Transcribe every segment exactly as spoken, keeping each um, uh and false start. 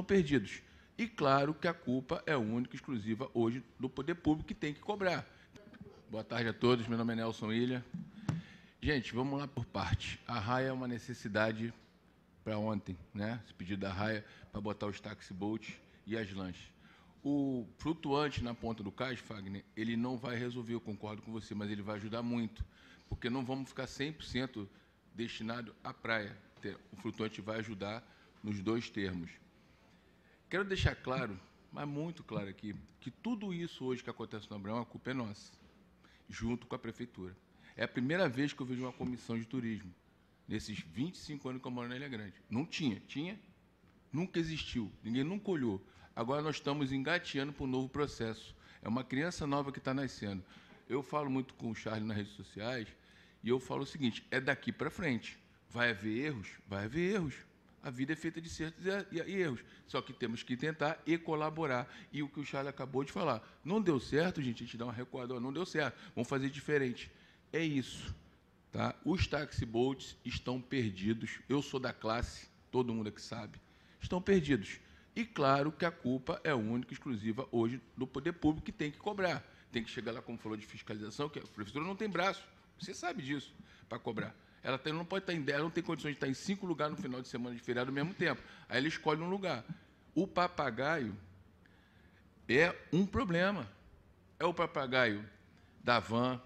estão perdidos. E claro que a culpa é única e exclusiva hoje do poder público, que tem que cobrar. Boa tarde a todos, meu nome é Nelson Ilha. Gente, vamos lá por parte. A raia é uma necessidade para ontem, né? Esse pedido da raia para botar os taxiboats e as lanchas. O flutuante na ponta do cais, Fagner, ele não vai resolver, eu concordo com você, mas ele vai ajudar muito, porque não vamos ficar cem por cento destinado à praia. O flutuante vai ajudar nos dois termos. Quero deixar claro, mas muito claro aqui, que tudo isso hoje que acontece no Abraão, a culpa é nossa, junto com a Prefeitura. É a primeira vez que eu vejo uma comissão de turismo, nesses vinte e cinco anos que eu moro na Ilha Grande. Não tinha, tinha, nunca existiu, ninguém nunca olhou. Agora nós estamos engateando para um novo processo. É uma criança nova que está nascendo. Eu falo muito com o Charles nas redes sociais e eu falo o seguinte, é daqui para frente. Vai haver erros? Vai haver erros. A vida é feita de certos e erros. Só que temos que tentar e colaborar. E o que o Charles acabou de falar. Não deu certo, gente, a gente dá uma recuada. Não deu certo, vamos fazer diferente. É isso. Tá? Os taxiboats estão perdidos. Eu sou da classe, todo mundo é que sabe. Estão perdidos. E claro que a culpa é única e exclusiva hoje do poder público, que tem que cobrar. Tem que chegar lá, como falou, de fiscalização, que a prefeitura não tem braço. Você sabe disso, para cobrar. Ela tem, não pode estar em dez, ela não tem condições de estar em cinco lugares no final de semana de feriado ao mesmo tempo. Aí ela escolhe um lugar. O papagaio é um problema. É o papagaio da van,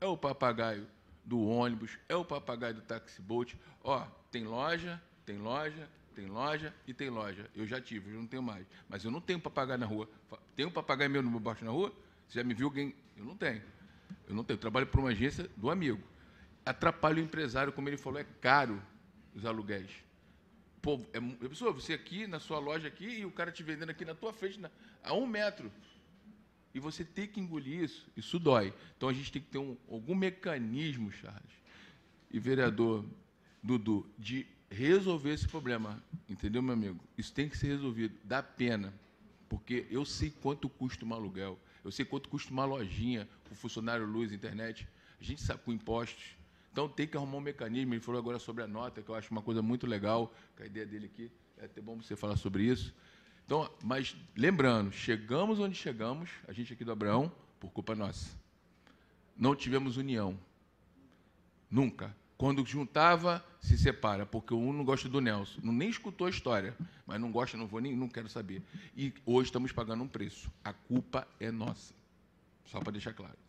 é o papagaio do ônibus, é o papagaio do taxiboat. Ó, tem loja, tem loja... tem loja e tem loja. Eu já tive, eu não tenho mais. Mas eu não tenho papagaio na rua. Tem um papagaio meu no meu baixo na rua? Você já me viu alguém? Eu não tenho. Eu não tenho. Eu trabalho para uma agência do amigo. Atrapalha o empresário, como ele falou, é caro os aluguéis. Pô, é, pessoa, você aqui, na sua loja aqui, e o cara te vendendo aqui na tua frente, na, a um metro. E você tem que engolir isso. Isso dói. Então, a gente tem que ter um, algum mecanismo, Charles, e vereador Dudu, de resolver esse problema, entendeu, meu amigo? Isso tem que ser resolvido, dá pena, porque eu sei quanto custa um aluguel, eu sei quanto custa uma lojinha, o funcionário, luz, internet, a gente sacou impostos, então tem que arrumar um mecanismo. Ele falou agora sobre a nota, que eu acho uma coisa muito legal, que a ideia dele aqui, é até bom você falar sobre isso. Então, mas lembrando, chegamos onde chegamos, a gente aqui do Abraão, por culpa nossa. Não tivemos união, nunca. Quando juntava, se separa, porque um não gosta do Nelson. Não, nem escutou a história, mas não gosta, não vou nem, não quero saber. E hoje estamos pagando um preço. A culpa é nossa. Só para deixar claro.